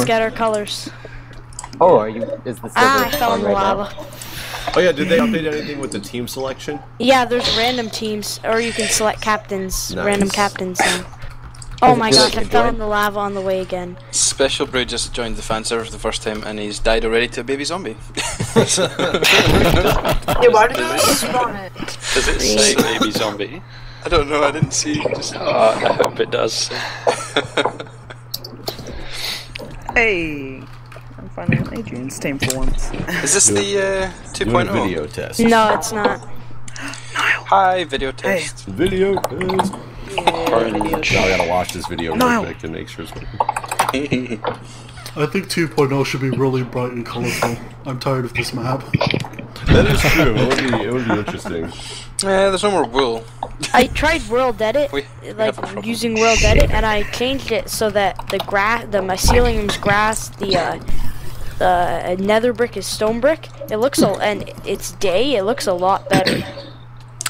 us get our colors. Oh, are you? Is the I fell in the lava. Oh yeah, did they update anything with the team selection? Yeah, there's random teams, or you can select captains, random captains. Oh my gosh, I fell in the lava on the way again. Special Brew just joined the fan server for the first time and he's died already to a baby zombie. Hey, why did you spawn it? Does it say baby zombie? I don't know, I didn't see. Just... Oh, I hope it does. Hey! I'm finally on Adrian's team for once. Is this the 2.0? Video test. No, it's not. Niall. Hi, video test. Hey. Video test. Now I gotta watch this video real quick to make sure it's working. I think 2.0 should be really bright and colorful. I'm tired of this map. That is true. It would be interesting. Yeah, there's no more wool. I tried World Edit, like using World Edit, and I changed it so that the mycelium's grass, the nether brick is stone brick. It looks all, and it's day. It looks a lot better.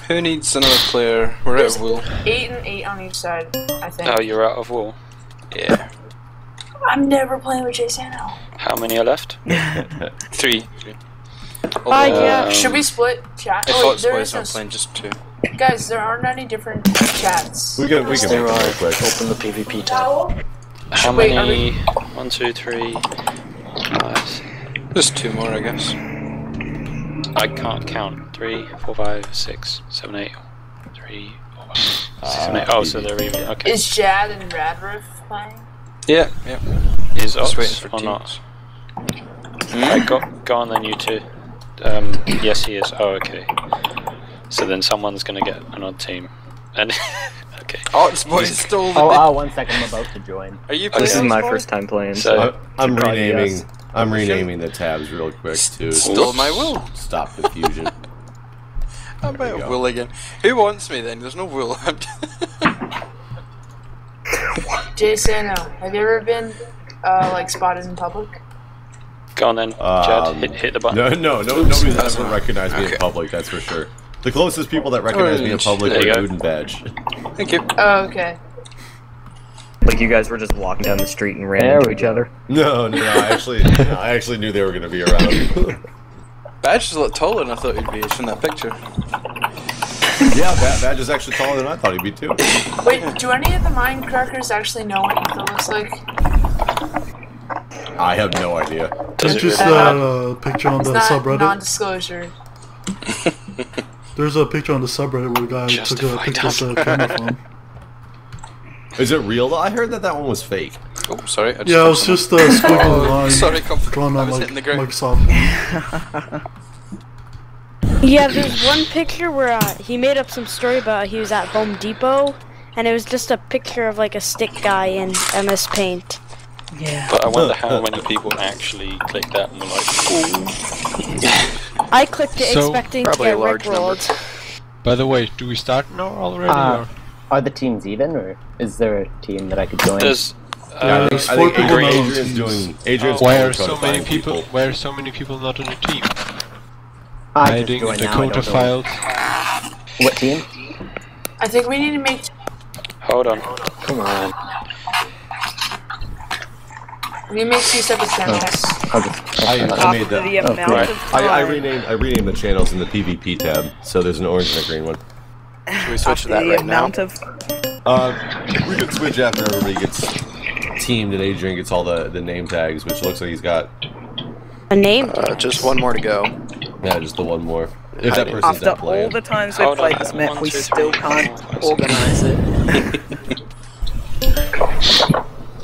Who needs another player? We're out of wool. 8 and 8 on each side, I think. Oh, you're out of wool. Yeah. I'm never playing with Jason now. How many are left? 3. Yeah. Should we split chat? Oh, wait, there is no playing, just 2. Guys, there aren't any different chats. We can make them real quick. Open the PvP tab. How many? 1, 2, 3, 5. Just 2 more, I guess. I can't count. 3, 4, 5, 6, 7, 8. 3, 4, 5, 6, 7, 8. Oh, so they're even. Okay. Is Jad and Rad playing? Yeah. Yep. Yeah. Is Ox or teams. Not? I go on then, you two. Yes, he is. Oh, okay. So then someone's gonna get an odd team. And okay. Oh, it's still. Oh, 1 second. I'm about to join. Are you? This is my first time playing. So I'm renaming. I'm renaming the tabs real quick too. Stole my will. Stop the fusion. I'm about will again. Who wants me then? There's no will. Jason, have you ever been like spotted in public? Go on then, Jad. Hit the button. No, nobody's ever recognized me in public. That's for sure. The closest people that recognize me in public are Dude and Badge. Thank you. Oh, okay. Like you guys were just walking down the street and ran into each other. No, I actually knew they were gonna be around. Badge is a lot taller than I thought he'd be from that picture. Yeah, Badge is actually taller than I thought he'd be too. Wait, do any of the Minecrackers actually know what Ethan looks like? I have no idea. It's just that picture on the subreddit. Non-disclosure. There's a picture on the subreddit where a guy took a picture with a camera phone. Is it real? I heard that one was fake. Oh, sorry. Yeah, it was just a squiggly line drawn on Microsoft. Yeah, there's one picture where he made up some story about he was at Home Depot, and it was just a picture of like a stick guy in MS Paint. Yeah. But I wonder how many people actually clicked that and were like, ooh. I clicked it expecting to get rickrolled. By the way, do we start now already? Or? Are the teams even, or is there a team that I could join? There's 4 people. Adrian's doing. Why are so many people? Why are so many people not on the team? I'm doing Dakota files. What team? I think we need to make. Hold on. Come on. We make 2 separate channels. I made that. I renamed the channels in the PvP tab, so there's an orange and a green one. Should we switch to that right now? We could switch after everybody gets teamed and Adrian gets all the name tags, which looks like he's got... A name tag? Just 1 more to go. Yeah, just the 1 more. If that person's after not playing. All the times we've played this map, we still can't organize it.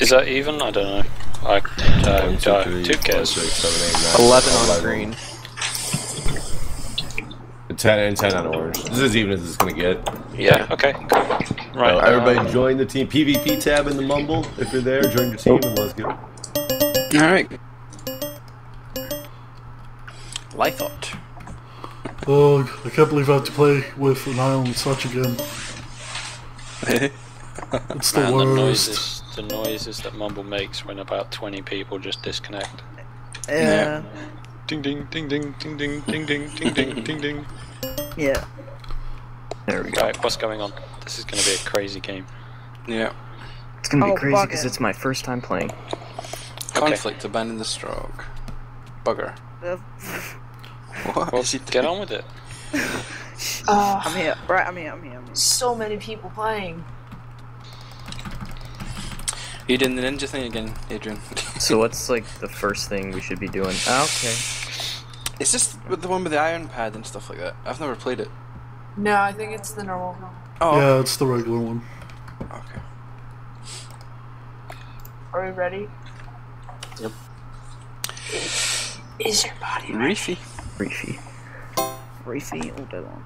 Is that even? I don't know. I don't 11 on green. 10 and 10 on orange. This is as even as it's gonna get. Yeah. Okay. Right. Everybody, join the team. PvP tab in the Mumble. If you're there, join your team and let's go. All right. Lithot. Oh, I can't believe I have to play with Niall and such again. It's the worst. The noises that Mumble makes when about 20 people just disconnect. Yeah. Ding ding ding ding ding ding ding ding ding ding ding ding. Yeah. There we go. Right, what's going on? This is going to be a crazy game. Yeah. It's going to be crazy because it's my first time playing. Conflict, okay. Abandon the stroke. Bugger. What? Well, get on with it. I'm here. Right, I'm here. So many people playing. You did the ninja thing again, Adrian. So what's like the first thing we should be doing? Oh, okay. It's just the one with the iron pad and stuff like that. I've never played it. No, I think it's the normal one. Oh. Yeah, it's the regular one. Okay. Are we ready? Yep. Is your body ready? Reefy, we'll do one.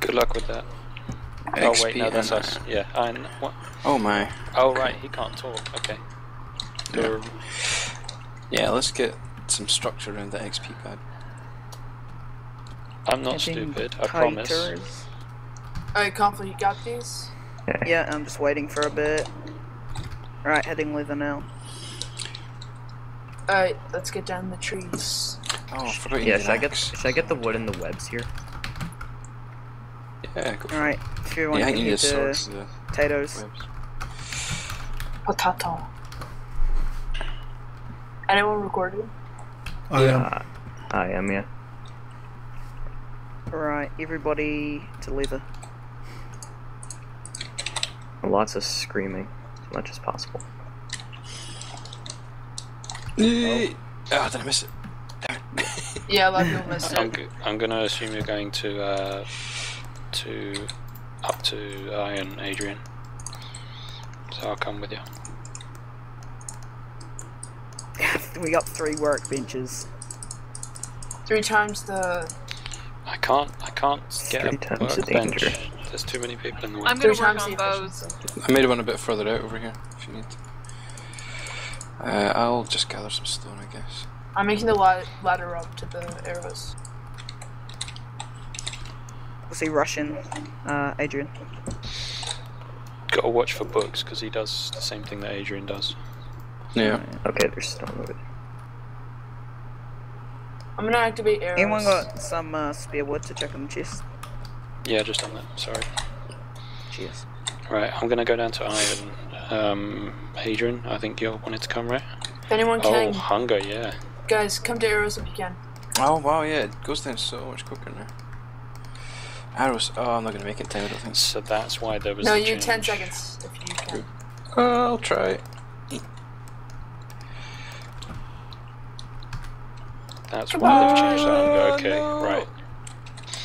Good luck with that. XP. Oh wait, no, that's us. Yeah, and what? Oh my. Oh right, he can't talk. Okay. Yeah. Yeah, let's get some structure around that XP pad. I'm not stupid, I promise. Alright, Conflict, you got these? Yeah, I'm just waiting for a bit. Alright, heading with them now. Alright, let's get down the trees. Oh, yeah, should I get the wood and the webs here? Yeah, go for it. Alright, if you want to get the potatoes. Potato. Anyone recording? I am, yeah. Alright, everybody to leather. Lots of screaming, as much as possible. Oh, did I miss it? Yeah, like you'll miss it. I'm gonna assume you're going up to Iron, Adrian. So I'll come with you. We got 3 workbenches. 3 times the. I can't get a workbench. There's too many people in the way. I'm gonna work on bows. I made one a bit further out over here, if you need to. I'll just gather some stone, I guess. I'm making the ladder up to the Erebus. What's he rushing, Adrian? Gotta watch for books, because he does the same thing that Adrian does. Yeah. Okay, there's stone over there. I'm gonna activate Erebus. Anyone got some spare wood to check on the chest? Yeah, just on that, sorry. Cheers. Right, I'm gonna go down to Iron. Adrian, I think you wanted to come, right? If anyone can. Oh, hunger, yeah. Guys, come to Arrows if you can. Oh, wow, yeah, it goes down so much quicker now. Arrows, oh, I'm not going to make it time, I don't think. So that's why there was no, you change. 10 seconds, if you can. I'll try. That's why they've changed the hunger, okay, no.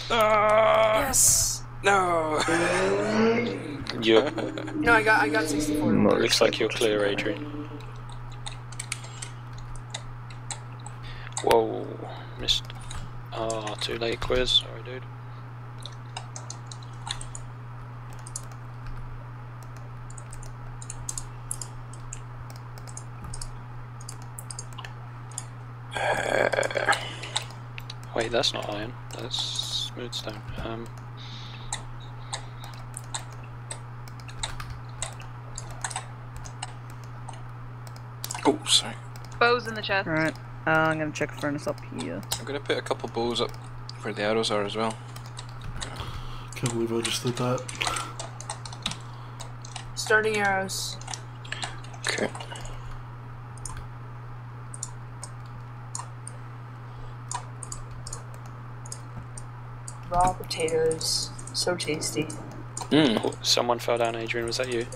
Right. Yes! No! You. No, I got 64. No, looks like you're clear, Adrian. Whoa, missed. Ah, too late quiz. Sorry, dude. Wait, that's not iron. That's smooth stone. Oh, sorry. Bows in the chest. All right. I'm gonna check the furnace up here. I'm gonna put a couple bows up where the arrows are as well. Can't believe I just did that. Starting arrows. Okay. Raw potatoes, so tasty. Oh, someone fell down, Adrian. Was that you?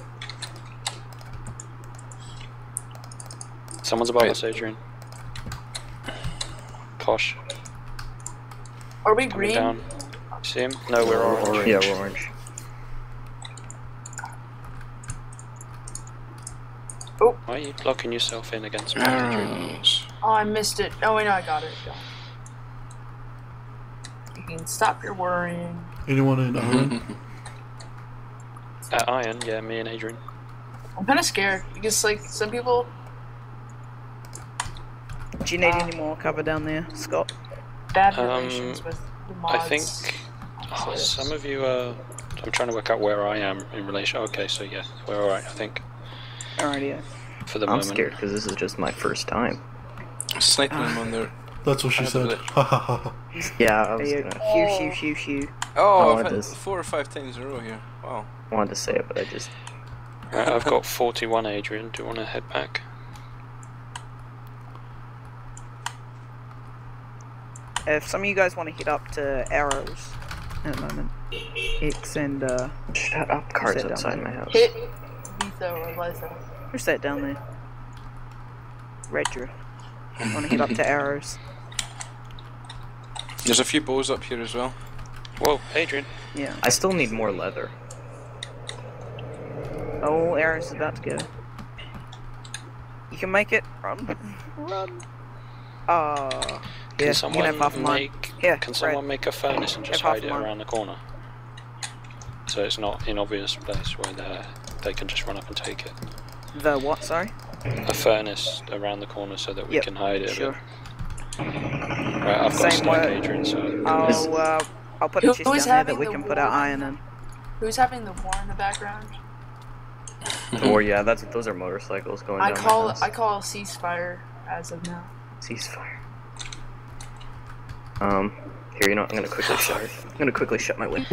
Someone's above us, Adrian. Posh. Are we green? Down. See him? No, we're orange. Yeah, we're orange. Oh. Why are you blocking yourself in against me? Oh, I missed it. Oh, wait, no, I got it. You can stop your worrying. Anyone in Iron? At Iron, yeah, me and Adrian. I'm kind of scared because, like, some people. Do you need any more cover down there, Scott? Bad relations with the mods. I think some of you are. I'm trying to work out where I am in relation. Okay, so yeah, we're alright, I think. Alrighty, yeah. For the moment. I'm scared because this is just my first time. Sniping them on their. That's what she said. Yeah, I was gonna. Shoo. Oh, I've had 4 or 5 times in a row here. Wow. I wanted to say it, but I just. I've got 41, Adrian. Do you want to head back? if some of you guys want to hit up to Arrows at the moment, X and shut up, cars outside my house. Hit Visa or Liza. Who's that down there? Retro. Want to hit up to Arrows. There's a few bows up here as well. Whoa, Hadrian. Yeah. I still need more leather. Oh, Arrows is about to go. You can make it. Run. Run. Can someone make a furnace and just hide it around the corner? So it's not an obvious place where they can just run up and take it. The what, sorry? A furnace around the corner so that we can hide it. Sure. Right, I've got a stack, Adrian, so... I'll put a chest down there that we can put our iron in. Who's having the war in the background? Oh yeah, those are motorcycles going down. I call a ceasefire as of now. Ceasefire. Here, you know what, I'm gonna quickly shut my window.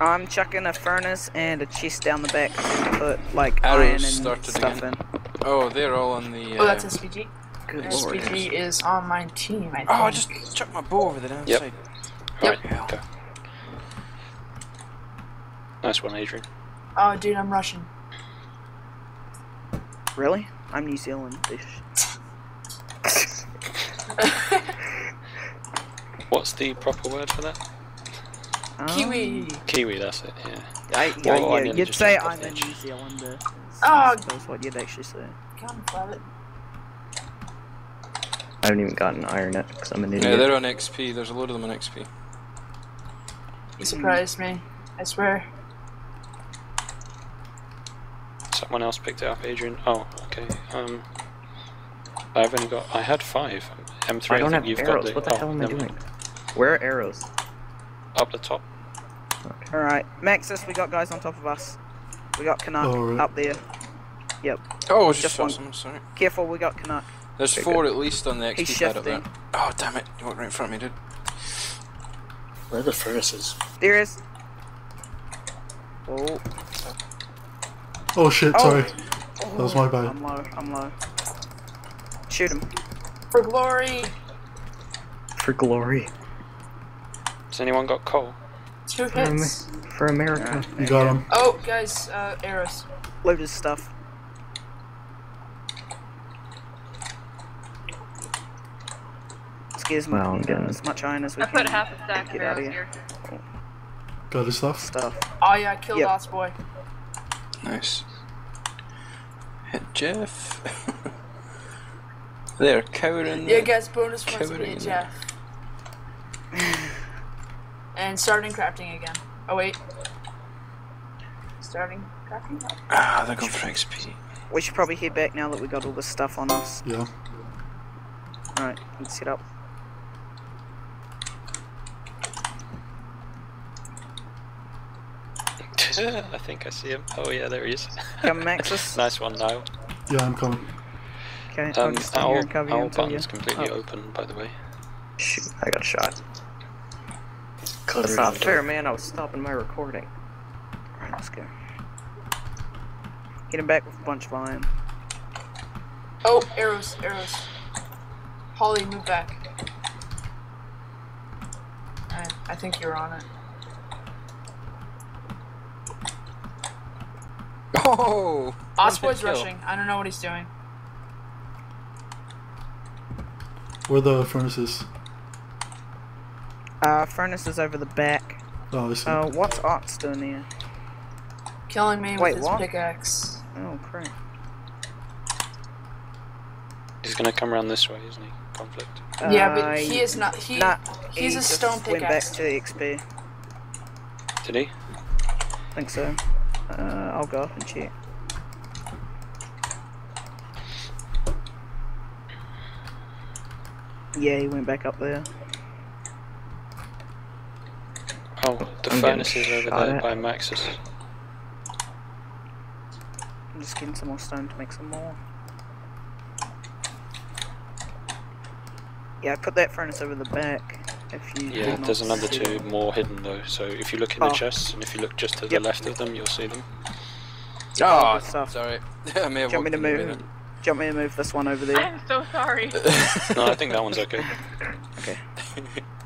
I'm chucking a furnace and a chest down the back to put, like, iron and stuff in. Oh, they're all on the... Oh, that's SVG. Good lord. SVG is on my team, I think. Oh, I just chucked my bow over the downside. Yep. Right, go. Nice one, Adrian. Oh, dude, I'm Russian. Really? I'm New Zealand-ish. What's the proper word for that? Kiwi. Kiwi, that's it, yeah. You'd say I'm a New Zealander. Oh! That's what you'd actually say. Can't grab it. I haven't even gotten iron yet because I'm an idiot. Yeah, they're on XP. There's a load of them on XP. You surprised me. I swear. Someone else picked it up, Adrian. Oh, okay. I had 5. M3, I don't have arrows. What the hell am I doing? Where are arrows? Up the top. Okay. Alright, Maxis, we got guys on top of us. We got Canuck up there. Yep. Oh, just one. Sorry. Careful, we got Canuck. There's 4 at least on the XP pad up there. Oh, damn it. You went right in front of me, dude. Where are the furnaces? There is. Oh. Oh shit, sorry. Oh. That was my bad. I'm low. Shoot him. For glory! For glory. Has anyone got coal? 2 hits. For America. Yeah, you got him. Oh, guys, arrows. Load his stuff. Excuse me, I'm getting as much iron as we can. I put half a stack of arrows here. Got his stuff? Oh yeah, I killed Lost Boy. Nice. Hit Jeff. They're cowering. Yeah, guys, bonus points for me, Jeff. And starting crafting again. Oh, wait. Starting crafting? Ah, they're going for XP. We should probably head back now that we got all this stuff on us. Yeah. Alright, let's set up. I think I see him. Oh, yeah, there he is. Come, Maxis. Nice one, Niall. Yeah, I'm coming. Okay, our button's completely open, by the way. Shoot, I got shot. That's not fair, man. I was stopping my recording. Alright, let's go. Get him back with a bunch of iron. Oh, arrows. Holly, move back. Alright, I think you're on it. Oh! Osboy's rushing. I don't know what he's doing. Where are the furnaces? Furnaces over the back. Oh, I see. What's Ots doing here? Killing me with his pickaxe. Oh, crap. He's gonna come around this way, isn't he? Conflict. Yeah, but he is not. He's a stone pickaxe. He went back to XP. Did he? I think so. I'll go up and check. Yeah, he went back up there. Oh, the furnace is over there by Maxis. I'm just getting some more stone to make some more. Yeah, I put that furnace over the back. If you there's another 2 more hidden though. So if you look in the chests and if you look just to the left of them, you'll see them. Oh, sorry. I may have walked in. Do you want me to move this one over there? I'm so sorry. No, I think that one's okay. Okay.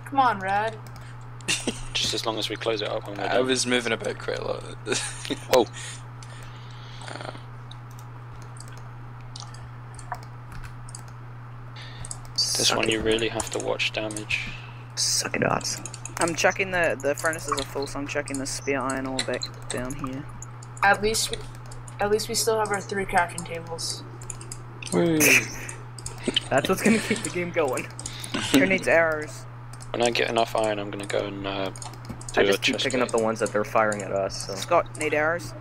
Come on, Rad. Just as long as we close it up. When I was moving about quite a lot. Whoa. This one you really have to watch damage. Suck it up. I'm chucking the furnaces are full, so I'm chucking the spear iron all back down here. At least we still have our 3 crafting tables. That's what's gonna keep the game going. Who needs arrows? When I get enough iron, I'm gonna go and do a chest plate. I just keep picking up the ones that they're firing at us. So. Scott, need arrows?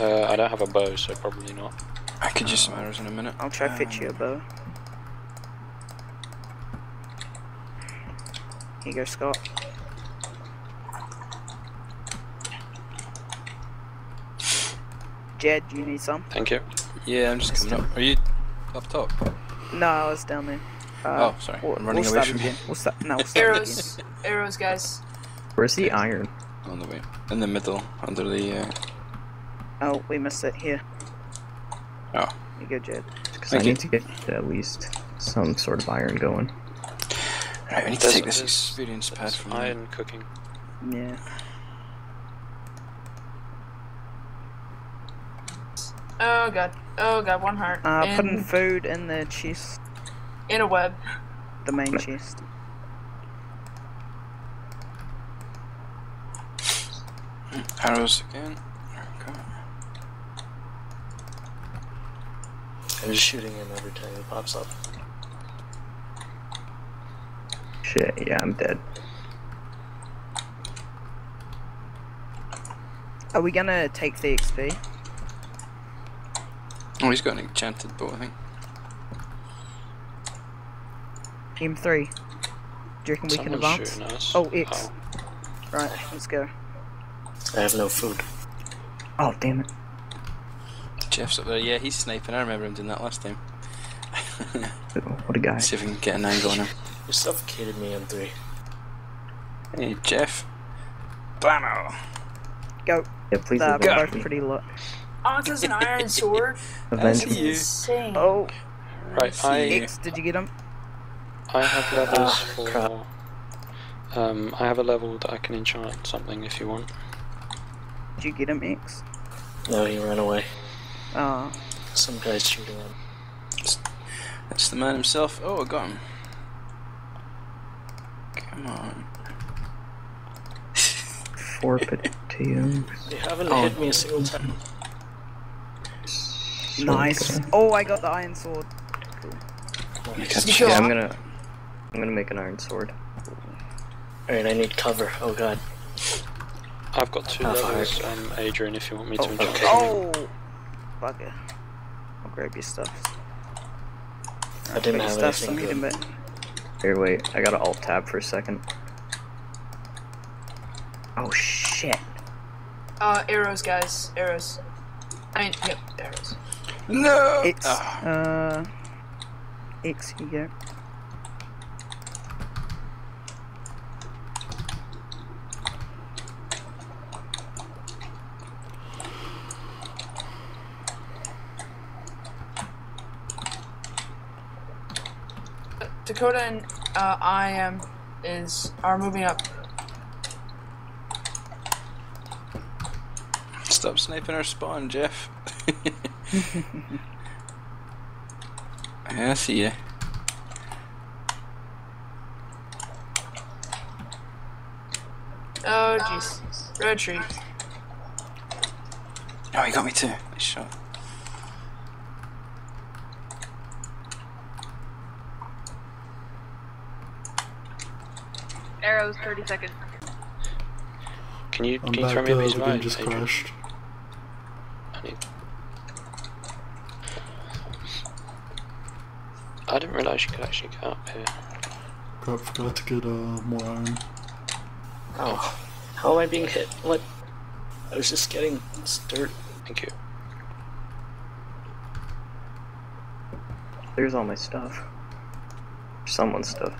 I don't have a bow, so probably not. I could use some arrows in a minute. I'll try fetch you a bow. Here you go, Scott. Jad, do you need some? Thank you. Yeah, I'm just coming up. Are you up top? No, I was down there. Oh, sorry. I'm running away from you. Arrows. Arrows, guys. Where's the iron? On the way. In the middle, under the... Oh, we missed it here. Oh. You go, Jad. Because I need to get at least some sort of iron going. Right, we need to take this experience pad from iron cooking. Yeah. Oh god. Oh god, one heart. Putting food in the chest. In a web. The main chest. Arrows again. Okay. I'm just shooting him every time he pops up. Shit, yeah, I'm dead. Are we gonna take the XP? Oh, he's got an enchanted bow, I think. M3. Do you reckon we can advance? Oh, X. Oh. Right, let's go. I have no food. Oh, damn it. Jeff's up there. Yeah, he's sniping. I remember him doing that last time. What a guy. Let's see if we can get an angle on him. You suffocated me, M3. Hey, Jeff. Blammo! Go. Yeah, please go. Both pretty low. Oz has an iron sword. That's insane. Oh. Right, X, did you get him? I have levels for... crap. I have a level that I can enchant something if you want. Did you get him, X? No, he ran away. Oh. Some guy's shooting him. That's the man himself. Oh, I got him. Come on. 4 potatoes. They haven't hit me a single time. Nice. Oh, I got the iron sword. Cool. Yeah, I'm gonna make an iron sword. Alright, I need cover. Oh god. I've got 2 levels, Adrian, if you want me to enjoy. Okay. Oh! Bugger. I'll grab your stuff. I didn't have anything good. Here, wait. I gotta alt tab for a second. Oh shit. Arrows, guys. Arrows. I mean, yep, arrows. No! It's, X, you go. Dakota and I am are moving up. Stop sniping our spawn, Jeff. I see ya. Oh jeez. Red tree. Oh, he got me too. Nice shot. Arrows, 30 seconds. Can you throw me a piece of iron? Just crashed. I didn't realise you could actually get up here. Crap, forgot to get more iron. Oh, how am I being hit? What? I was just getting dirt. Thank you. There's all my stuff. Someone's stuff.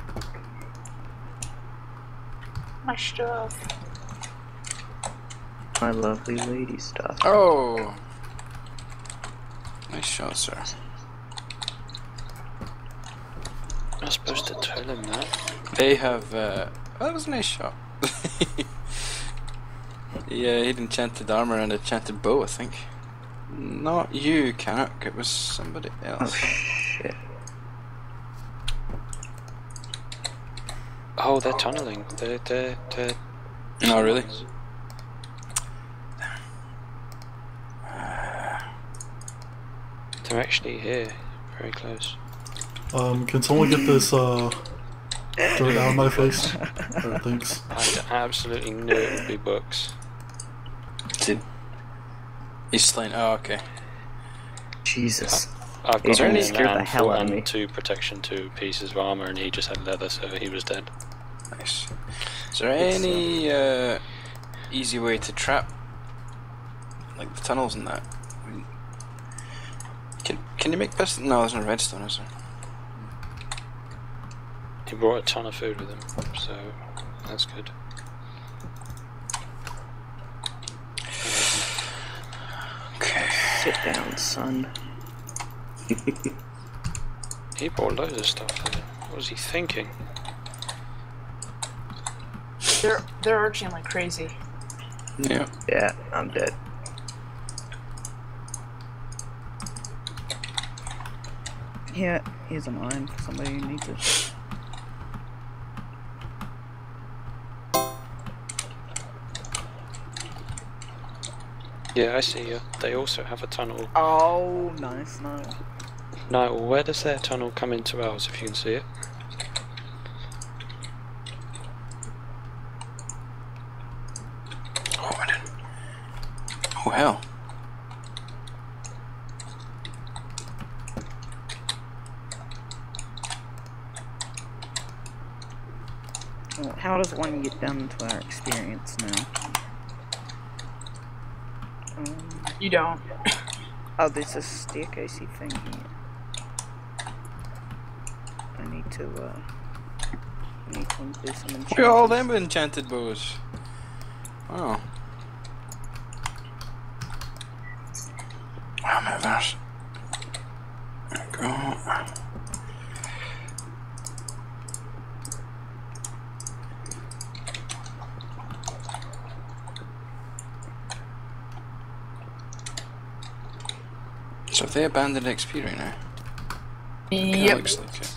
My stuff. My lovely lady stuff. Oh! Nice shot, sir. I'm supposed to tell him that. They have, that was a nice shot. Yeah, he had enchanted armor and enchanted bow, I think. Not you, Canuck, it was somebody else. Oh, shit. Oh, they're tunneling. They're... No, really? They're actually here, very close. Can someone get this, dirt out of my face? Oh, thanks. I absolutely knew it would be books. Did... He's slain, oh, okay. Jesus. I've got only the hell out of me. 2 protection, 2 pieces of armor, and he just had leather, so he was dead. Nice. Is there any easy way to trap, like the tunnels and that? I mean, can you make piston? No, there's no redstone, is there? He brought a ton of food with him, so that's good. Okay. Sit down, son. He bought loads of stuff. What was he thinking? They're urging like crazy. Yeah. Yeah, I'm dead. Yeah, here's an iron. Somebody needs it. Yeah, I see you. They also have a tunnel. Oh, nice, nice. Niall, where does their tunnel come into ours, if you can see it? Oh, I didn't. Oh, hell. Well, how does one get down to our experience now? You don't. Oh, there's a staircasey thing here. I need to, do some enchantments. Look at all them enchanted bows. Oh. Wow, my gosh. There we go. So have they abandoned XP right now? Yep. It looks like it.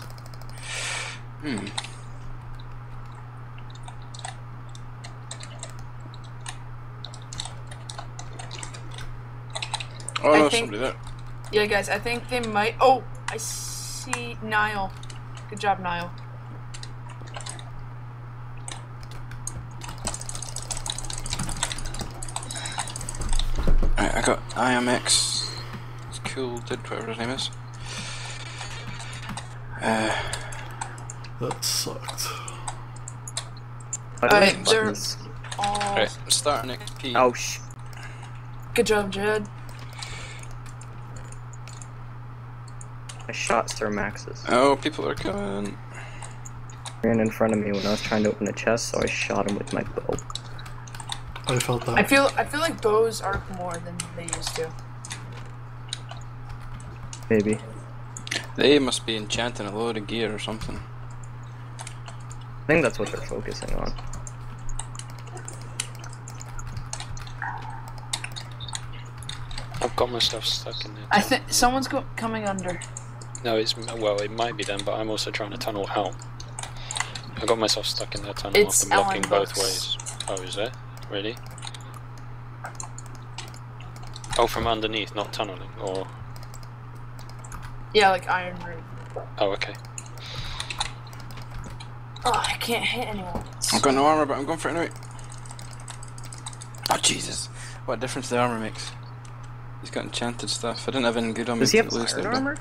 Hmm. Oh, no, somebody there. Yeah, guys, I think they might... Oh, I see Niall. Good job, Niall. Alright, I got IMX. It's cool, did whatever his name is. That sucked. Alright, they're all... Alright, starting XP. Oh, sh... Good job, Jad. I shot SirMaxus. Oh, people are coming. He ran in front of me when I was trying to open a chest, so I shot him with my bow. I felt that. I feel like bows arc more than they used to. Maybe. They must be enchanting a load of gear or something. I think that's what they're focusing on. I've got my stuff stuck in there. I think someone's coming under. No, it's, well, it might be them, but I'm also trying to tunnel out. I got myself stuck in that tunnel after blocking both ways. Oh, is there? Really? Oh, from underneath, not tunneling, or... Yeah, like iron roof. Oh, okay. Oh, I can't hit anyone. I've got no armor, but I'm going for it anyway. Oh, Jesus. What difference the armor makes. He's got enchanted stuff. I didn't have any good on me. Does he have iron armor?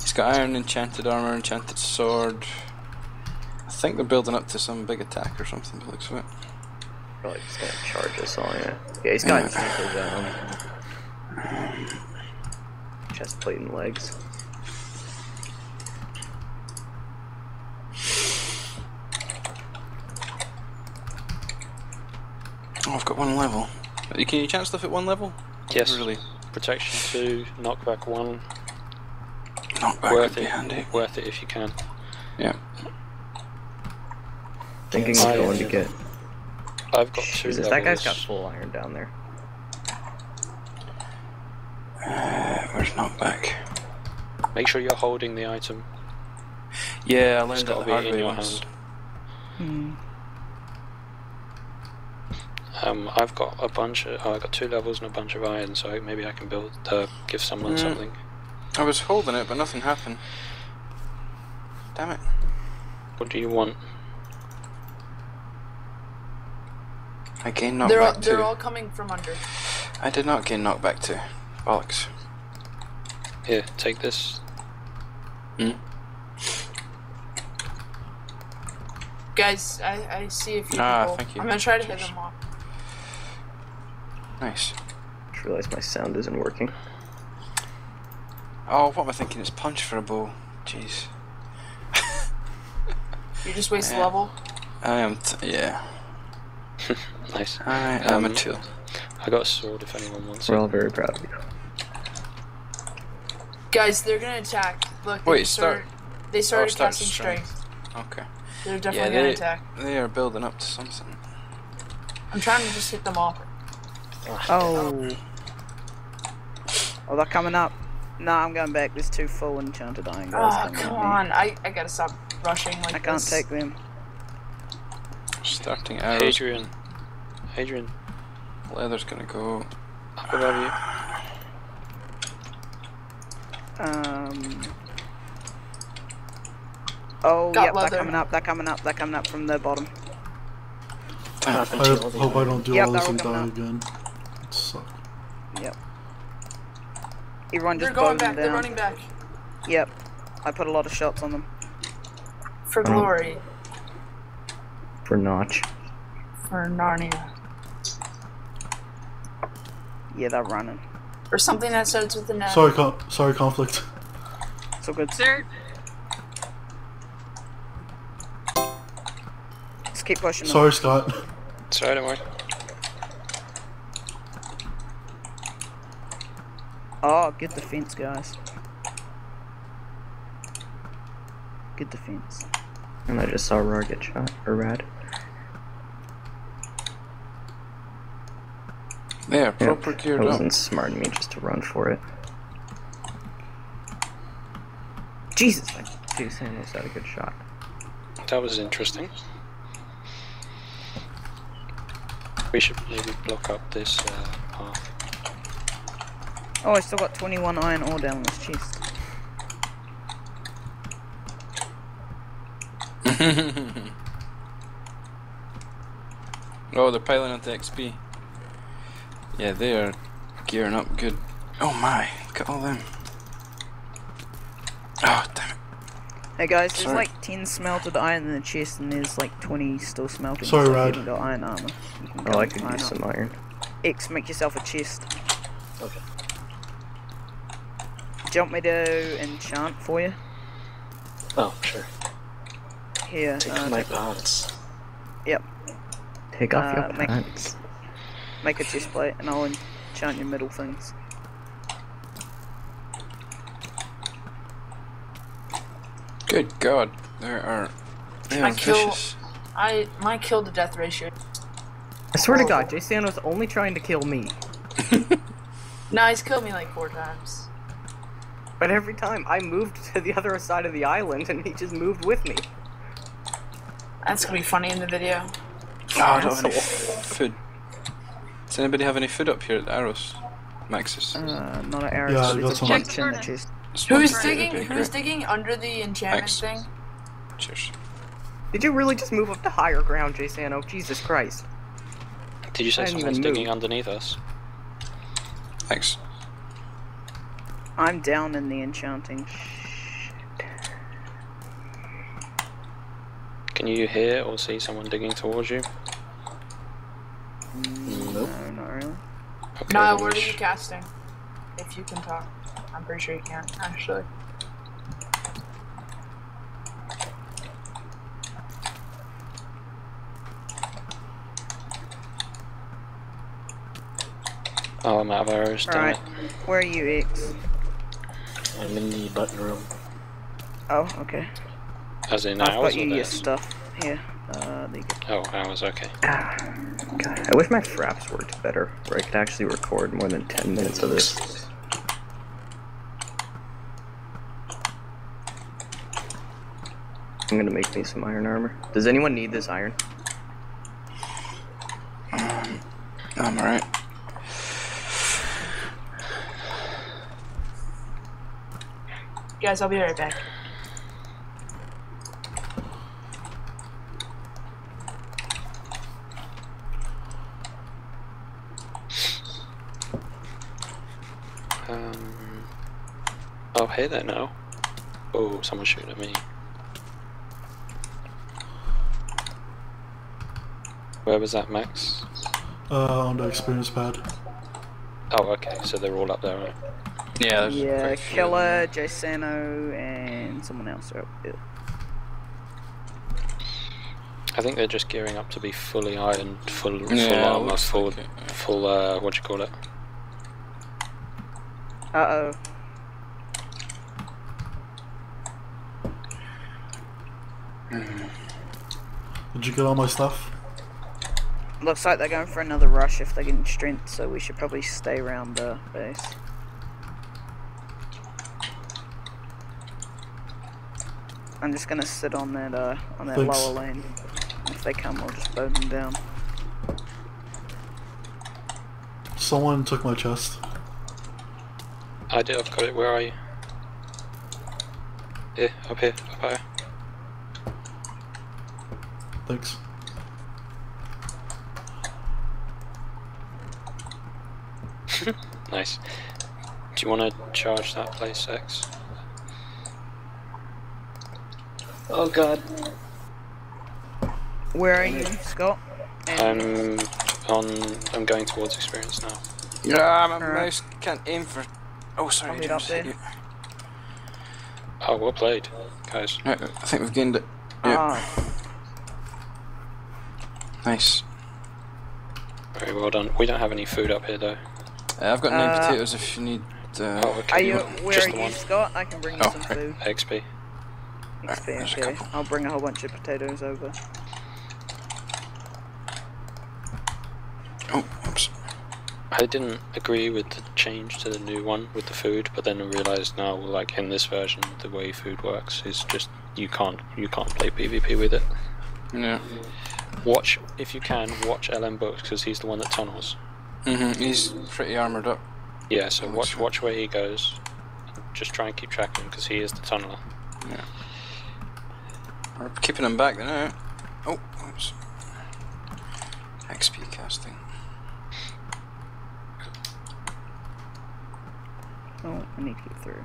He's got iron, enchanted armor, enchanted sword. I think they're building up to some big attack or something, but looks like it. Probably just gonna charge us all, yeah. Yeah, he's got enchanted armor. Chest plate and legs. Oh, I've got one level. Can you enchant stuff at one level? Yes. Really? Protection 2, knockback 1. Knockback would be handy. Worth it if you can. Yeah. Thinking of going to get... I've got 2 levels. That guy's got full iron down there. Where's knockback? Make sure you're holding the item. Yeah, I learned that the hard way once. I've got a bunch of... I got 2 levels and a bunch of iron, so maybe I can build... give someone something. I was holding it, but nothing happened. Damn it. What do you want? I gained knockback 2. They're all coming from under. I did not gain knockback 2. Bollocks. Here, take this. Guys, I see if you can thank you. I'm going to try to hit them off. Nice. I just realized my sound isn't working. Oh, what am I thinking? It's punch for a bow. Jeez. You just waste level? I am, yeah. Nice. I am a tool. I got a sword if anyone wants it. We're all very proud of you. Guys, they're going to attack. Look, wait, they started casting strength. Okay. They're definitely going to attack. They are building up to something. I'm trying to just hit them all. Oh, they're coming up. No, I'm going back. There's 2 full enchanted iron guys. Oh, come on. I gotta stop rushing like this. I can't take them. Starting out. Hadrian. Hadrian. Leather's gonna go up above you. Oh, yeah, they're coming up. They're coming up. They're coming up from the bottom. I hope I don't do all this and die again. It sucks. Yep. Everyone just going back, they're running back. Yep. I put a lot of shots on them. For glory. For Notch. For Narnia. Yeah, they're running. Or something that starts with an F. Sorry, sorry, conflict. So good, sir. Just keep pushing. Sorry, on. Scott. Sorry, don't worry. Oh, get the fence, guys. Get the fence. And I just saw Rad get shot, or Rad. They are proper geared up. It wasn't smart of me just to run for it. Jesus, I do think that's not a good shot. That was interesting. We should maybe block up this path. Oh, I still got 21 iron ore down this chest. Oh, they're piling up the XP. Yeah, they are gearing up good. Oh my, look at all them. Oh, damn it. Hey guys, there's like 10 smelted iron in the chest and there's like 20 still smelting. Sorry, Rad. You can go iron armor. Oh, I could use some iron. X, make yourself a chest. Okay. Do you want me to enchant for you? Oh, sure. Here. Take off my pants. Yep. Take off your pants. Make a chest plate and I'll enchant your middle things. Good god, there are... They are vicious. My kill to death ratio. I swear to god, Jason was only trying to kill me. Nah, he's killed me like 4 times. But every time I moved to the other side of the island and he just moved with me. That's gonna be funny in the video. Oh, I don't have any food. Does anybody have any food up here at the arrows? Maxis? Not at arrows. Yeah, there's a chest in the chest. Who's digging under the enchantment thing? Cheers. Did you really just move up to higher ground, Jason? Oh, Jesus Christ. Did you say someone's digging underneath us? Thanks. I'm down in the enchanting. Can you hear or see someone digging towards you? No, not really. Okay, Niall, where are you casting? If you can talk. I'm pretty sure you can, actually. Oh, I'm out of arrows. Alright. Where are you, X? I'm in the button room. Oh, okay. As in hours? I've got you your stuff here. There you go. Oh, hours, okay. Ah, God, I wish my fraps worked better, where I could actually record more than 10 minutes of this. I'm gonna make me some iron armor. Does anyone need this iron? I'm alright. Guys, I'll be right back. Oh, hey there now. Oh, someone's shooting at me. Where was that, Max? On the experience pad. Oh, okay, so they're all up there, right? Yeah, yeah, Killer, Jasano, and someone else are up there. I think they're just gearing up to be fully ironed, full armor, full, what do you call it? Uh-oh. Did you get all my stuff? Looks like they're going for another rush if they're getting strength, so we should probably stay around the base. I'm just gonna sit on that lower lane. If they come, we'll just blow them down. Someone took my chest. I did. I've got it. Where are you? Here, up here, up higher. Thanks. Nice. Do you want to charge that place, X? Oh God. Where are you, Scott? And I'm going towards experience now. Yeah, my mouse can't aim for. Oh, sorry. I'll up there. Oh, well played, guys. I think we've gained it. Yeah. Nice. Very well done. We don't have any food up here though. I've got 9 potatoes if you need. Oh, okay. Are you? Where are you, Scott? I can bring you some food. XP. Right, okay. I'll bring a whole bunch of potatoes over. Oh, oops. I didn't agree with the change to the new one with the food, but then I realised now, like in this version, the way food works is just you can't play PvP with it. Yeah. Watch if you can watch LM Books because he's the one that tunnels. Mm-hmm. He's pretty armoured up. Yeah. So watch where he goes. Just try and keep track of him because he is the tunneler. Yeah. We're keeping them back then. Oh, oops. XP casting. Oh, I need to get through.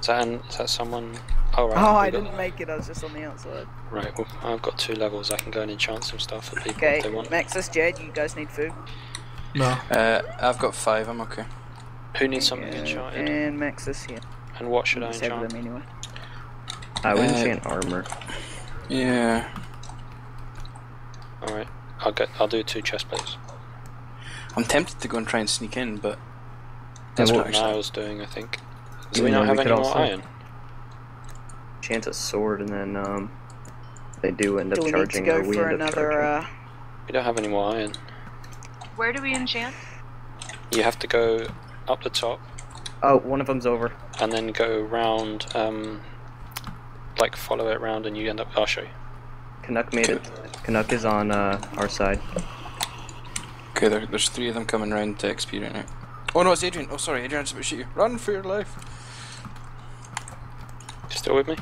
Is that someone? Oh, right. Oh, I didn't make it. I was just on the outside. Right. Well, I've got 2 levels. I can go and enchant some stuff for people if they want. Okay. Maxis, Jad, you guys need food? No. I've got 5. I'm okay. Who needs something enchanted? And Maxis here. And what should I enchant? Them anyway. I wouldn't say an armor. Yeah. Alright, I'll do 2 chest plates. I'm tempted to go and try and sneak in, but that's what Niall's doing, I think. Do we not have any more iron? Chance a sword, and then they do end up charging. We need to go for another. We don't have any more iron. Where do we enchant? You have to go up the top. Oh, one of them's over. And then go round. Like follow it around and you end up. I'll show you. Canuck made it. Canuck is on our side. Okay, there's 3 of them coming round to XP right now. Oh no, it's Adrian. Oh sorry, Adrian, just about to shoot you. Run for your life. You still with me?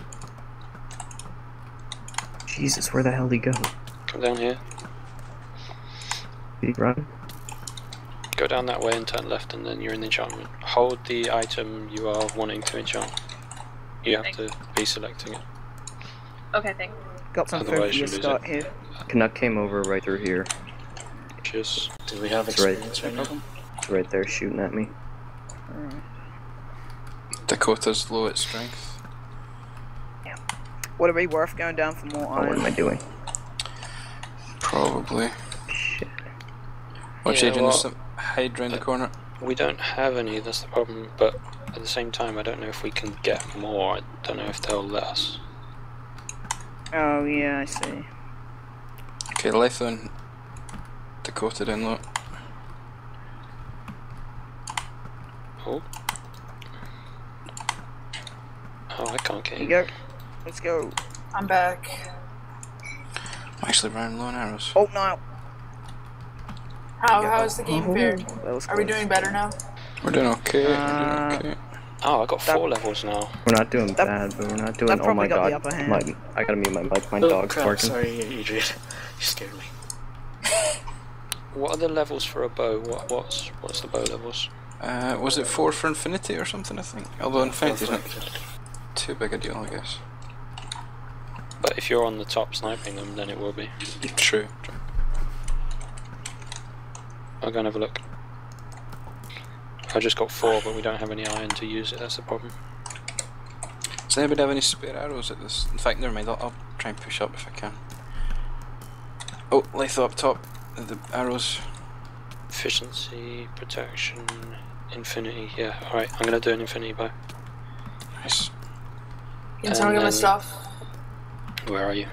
Jesus, where the hell did he go? Come down here. Did he run? Go down that way and turn left, and then you're in the enchantment. Hold the item you are wanting to enchant. You have to be selecting it. Okay, thanks. Got some food for Scott here. Canuck came over right through here. Cheers. Do we have experience right now? It's right there shooting at me. Alright. Dakota's low at strength. Yeah. Would it be worth going down for more iron? What am I doing? Probably. Shit. Watch Adrian, Hadrian in the corner. We don't have any, that's the problem, but at the same time I don't know if we can get more. I don't know if they'll let us. Oh yeah, I see. Okay, left on Dakota down low. Oh. Oh, I can't get in. Here you go. Let's go. I'm back. I'm actually running low on arrows. Oh, no. How's the game fared? Are we doing better now? We're doing okay. Oh, I got four levels now. We're not doing bad, but we're not doing. Oh my god! I gotta mute my mic. My dog's barking. Sorry, Adrian. You scared me. What are the levels for a bow? What's the bow levels? Was it 4 for infinity or something? I think. Although infinity's not too big a deal, I guess. But if you're on the top sniping them, then it will be. True. I'll go and have a look. I just got 4, but we don't have any iron to use it, that's the problem. Does anybody have any spare arrows at this? In fact, never mind, I'll try and push up if I can. Oh, Litho up top, the arrows. Efficiency, protection, infinity, yeah. Alright, I'm going to do an infinity bow. Nice. Can someone get my stuff? Where are you?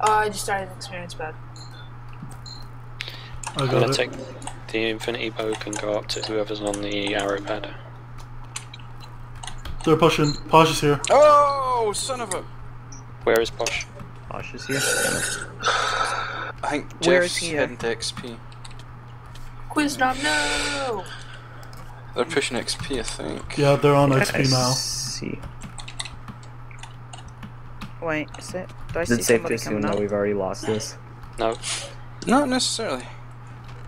I just started an experience bed. I'm going to take the infinity bow and go up to whoever's on the arrow pad. They're pushing. Posh is here. Oh, son of a... Where is Posh? Posh is here. I think Jeff's heading to XP. Quizdom, no! They're pushing XP, I think. Yeah, they're on XP now. See. Wait, is it? Do I see somebody coming up? We've already lost this. No. Not necessarily.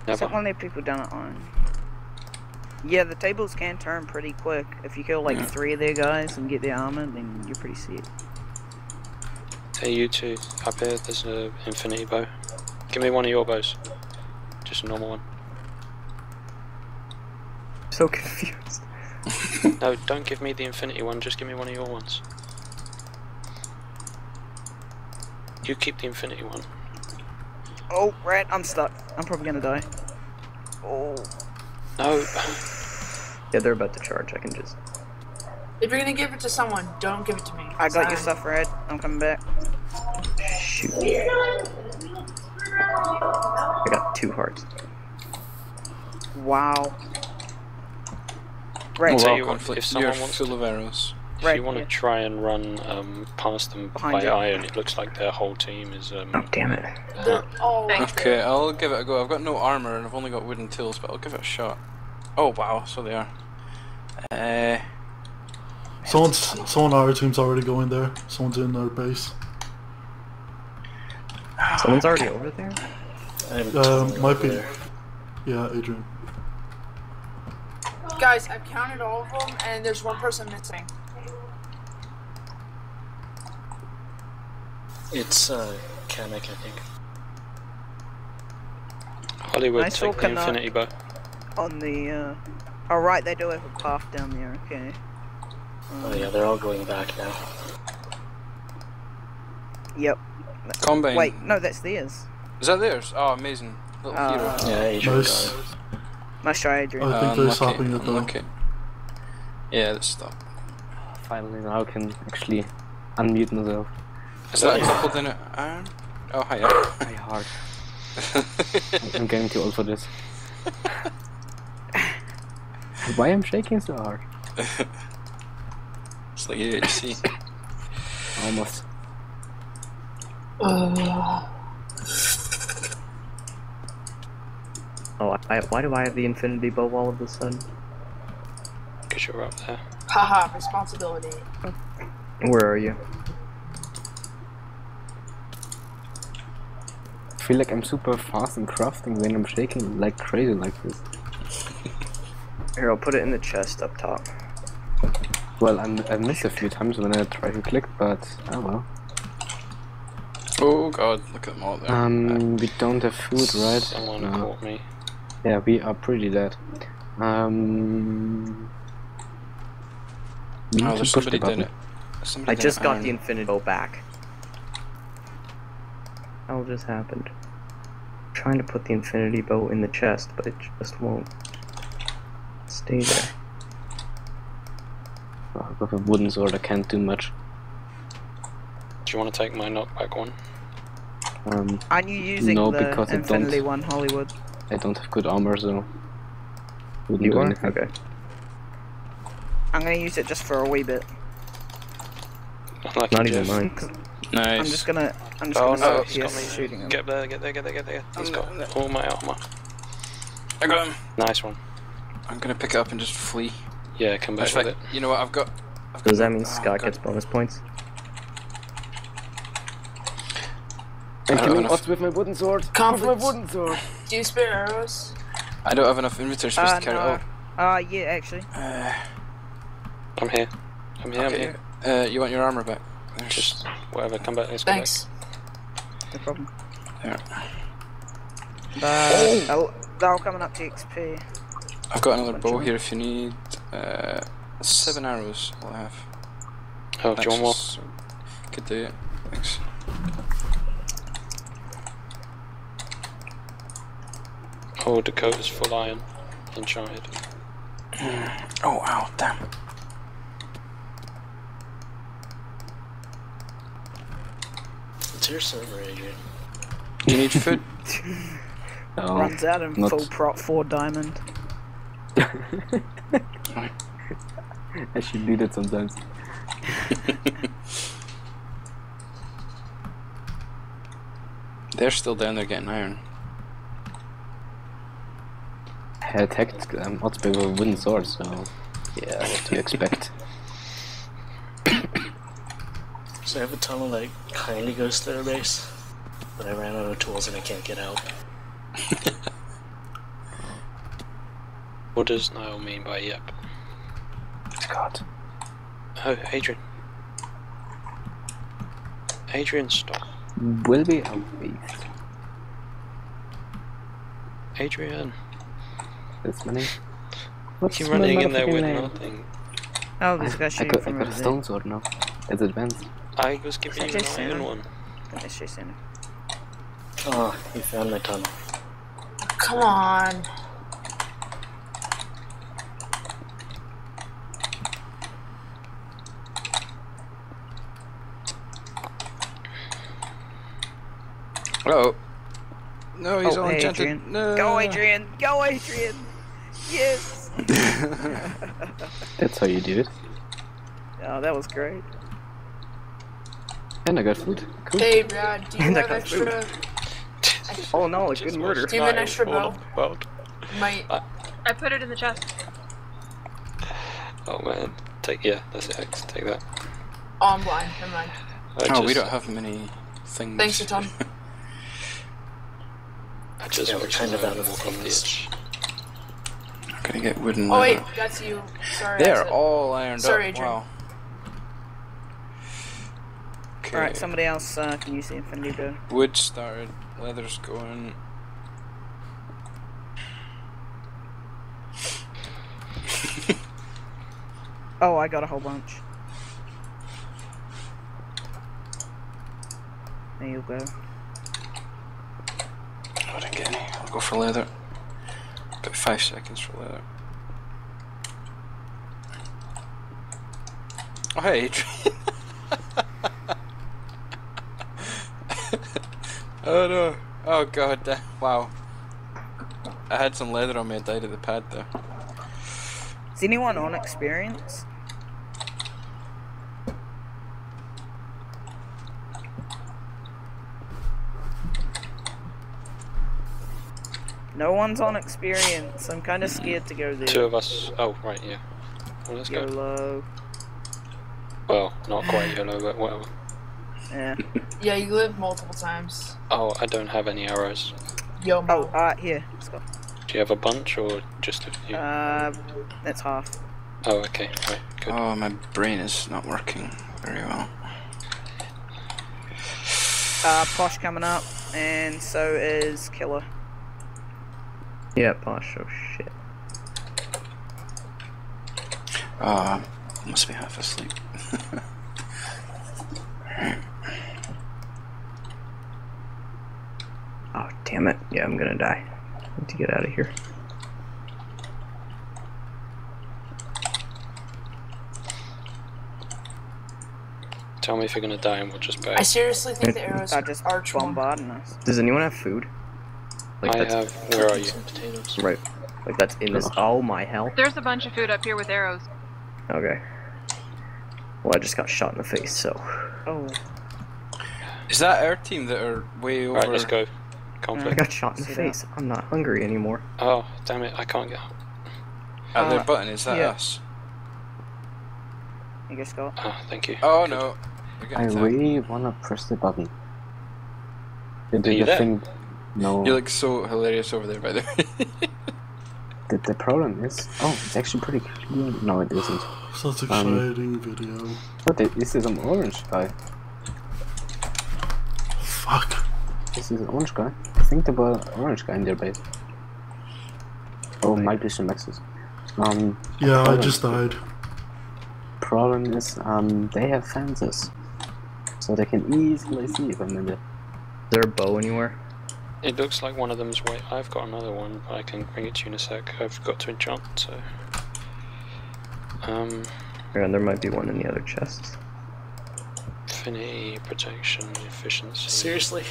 There's only people down at iron. Yeah, the tables can turn pretty quick. If you kill like 3 of their guys and get their armor, then you're pretty sick. Hey, you two up here, there's an infinity bow. Give me one of your bows. Just a normal one. So confused. No, don't give me the infinity one, just give me one of your ones. You keep the infinity one. Oh, Rad, I'm stuck. I'm probably gonna die. Oh. No. Yeah, they're about to charge. I can just... If you're gonna give it to someone, don't give it to me. I got your stuff, Rad. I'm coming back. Shoot. I got 2 hearts. Wow. Right, so you're full of arrows. If you want to try and run past them behind by iron, it looks like their whole team is... oh, damn it. Okay, I'll give it a go. I've got no armor and I've only got wooden tools, but I'll give it a shot. Oh, wow, so they are. Someone on our team's already going there. Someone's in our base. Someone's already over there? Might be. Yeah, Adrian. Guys, I've counted all of them and there's one person missing. It's Canuck, I think. Hollywood, take the infinity bow. On the oh right, they do have a path down there, okay. Oh yeah, they're all going back now. Yep. Combine. Wait, no, that's theirs. Is that theirs? Oh, amazing. Little hero. Yeah, Adrian nice. Nice try, Adrian. I think they're stopping it though. Okay. Yeah, let's stop. Finally, now I can actually unmute myself. Is that coupled in an iron? Oh, hi. Hi, hard. I'm getting too old for this. Why am I shaking so hard? It's like ADHD. Almost. Oh, why do I have the infinity bow all of a sudden? Because you're up there. Haha, responsibility. Where are you? I feel like I'm super fast in crafting when I'm shaking like crazy like this. Here, I'll put it in the chest up top. Well, I missed a few times when I tried to click, but oh well. Oh god, look at them all there. We don't have food, right? Someone caught me. Yeah, we are pretty dead. Oh, there's somebody did it. I just got the infinity back. That all just happened. I'm trying to put the infinity bow in the chest, but it just won't. stay there. Oh, with a wooden sword I can't do much. Do you want to take my knockback one? Aren't you using the Infinity one, Hollywood? I don't have good armor, so... Wouldn't do anything. Okay. I'm gonna use it just for a wee bit. Like not even mine. Nice. I'm just gonna shooting him. Get there. He's got all my armor. I got him. Nice one. I'm gonna pick it up and just flee. Yeah, come back with it. You know what, I've got does that mean Scott gets bonus points? I can do with my wooden sword. Do you spare arrows? I don't have enough inventory space to carry it all. Yeah, actually. I'm here. You want your armor back? Just whatever, come back. Thanks. No problem. Yeah. They're all coming up to XP. I've got another bow here if you need. 7 arrows will I have. Oh, do you want more? Could do it. Thanks. Oh, Dakota's full iron. Enchanted. Oh, wow, damn. It's your server, Adrian. Do you need food? No, runs out in full prop 4 diamond. I should do that sometimes. They're still down there getting iron. I attacked odds with a wooden sword, so yeah, what do you expect? So I have a tunnel that kinda goes through their base, but I ran out of tools and I can't get out. What does Niall mean by yep? Scott. Oh, Adrian. Adrian, stop. Will be outbeat. Adrian. That's my name. What's you running in there with name? Nothing. Oh, this guy shooting from I got a stone sword now. It's advanced. I was giving you an iron one. It's just in. Oh, he found my tunnel. Come on. Hello. No, he's all enchanted. Adrian. No. Go, Adrian! Go, Adrian! Yes! That's how you do it. Oh, that was great. And I got food. Cool. Hey, Rad, do you have extra... Oh no, a good murder. Do you have an extra bow? I put it in the chest. Oh man. That's it. Take that. Oh, I'm blind. Never mind. We don't have many things. Thanks, Tom. I just we're kind of out of the I'm gonna get wooden. Oh wait, that's you. Sorry. They're all ironed up. Sorry, wow. Okay. Alright, somebody else can use the infinity bird. Wood started, leather's going. Oh, I got a whole bunch. There you go. I didn't get any. I'll go for leather. About 5 seconds for leather. Oh, hey, Adrian. Oh no. Oh god, damn. Wow. I had some leather on me, I died at the pad there. Is anyone on experience? No one's on experience. I'm kind of scared to go there. 2 of us. Oh, right, yeah. Well, let's go. Well, not quite YOLO, but whatever. Yeah. Yeah, you live multiple times. Oh, I don't have any arrows. Yo. Oh, here. Let's go. Do you have a bunch or just a few? That's half. Oh, okay. Right, good. Oh, my brain is not working very well. Posh coming up, and so is Killer. Yeah, Posh. Oh shit. Must be half asleep. Oh, damn it. Yeah, I'm gonna die. I need to get out of here. Tell me if you're gonna die and we'll just back. I seriously think the arrows are just arch bombarding us. Does anyone have food? Like I have. Where are you? Potatoes. Right. Like that's in this. Oh my hell. There's a bunch of food up here with arrows. Okay. Well, I just got shot in the face, so. Oh. Is that our team that are way over? Alright, let's go. Conflict. I got shot in the face. I'm not hungry anymore. Oh, damn it! I can't get. Their button is that us? You guys go. Oh, thank you. Oh no. I really wanna press the button. Did the thing? No. You look so hilarious over there, by the way. The problem is, oh, it's actually pretty clean. No, it isn't. Such an exciting video. What is this? An orange guy. Fuck. This is an orange guy. Think about an orange guy in their base. Oh, might be some Maxis. Yeah, I just died. Problem is, they have fences, so they can easily see them in there. Is there a bow anywhere? It looks like one of them's white. I've got another one, but I can bring it to you in a sec. I've got to enchant, so. Yeah, there might be one in the other chest. Affinity, protection, efficiency. Seriously?